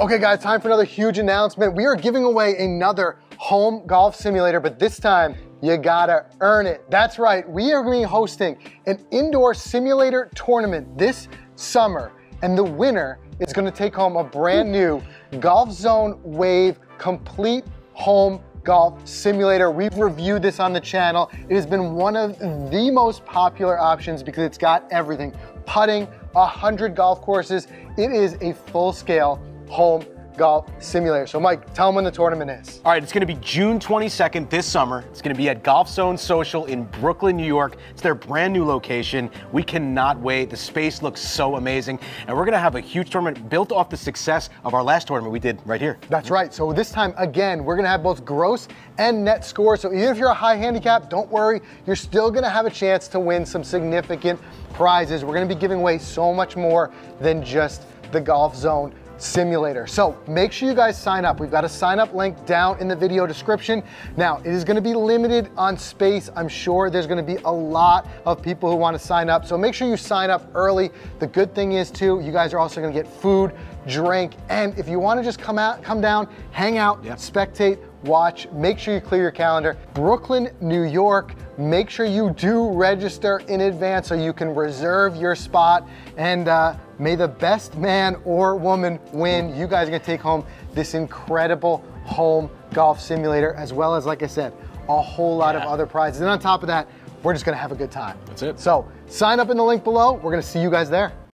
Okay guys, time for another huge announcement. We are giving away another home golf simulator, but this time you gotta earn it. That's right, we are going to be hosting an indoor simulator tournament this summer, and the winner is gonna take home a brand new Golfzon Wave complete home golf simulator. We've reviewed this on the channel. It has been one of the most popular options because it's got everything. Putting, 100 golf courses. It is a full-scale home golf simulator. So Mike, tell them when the tournament is. All right, it's gonna be June 22nd this summer. It's gonna be at Golfzon Social in Brooklyn, New York. It's their brand new location. We cannot wait. The space looks so amazing. And we're gonna have a huge tournament built off the success of our last tournament we did right here. That's right, so this time again, we're gonna have both gross and net scores. So even if you're a high handicap, don't worry, you're still gonna have a chance to win some significant prizes. We're gonna be giving away so much more than just the Golfzon simulator. So make sure you guys sign up. We've got a sign up link down in the video description. Now it is going to be limited on space. I'm sure there's going to be a lot of people who want to sign up. So make sure you sign up early. The good thing is too, you guys are also going to get food, drink, and if you want to just come down, hang out, spectate, watch, make sure you clear your calendar. Brooklyn, New York, make sure you do register in advance so you can reserve your spot, and may the best man or woman win. You guys are gonna take home this incredible home golf simulator, as well as, like I said, a whole lot of other prizes. And on top of that, we're just gonna have a good time. That's it. So sign up in the link below. We're gonna see you guys there.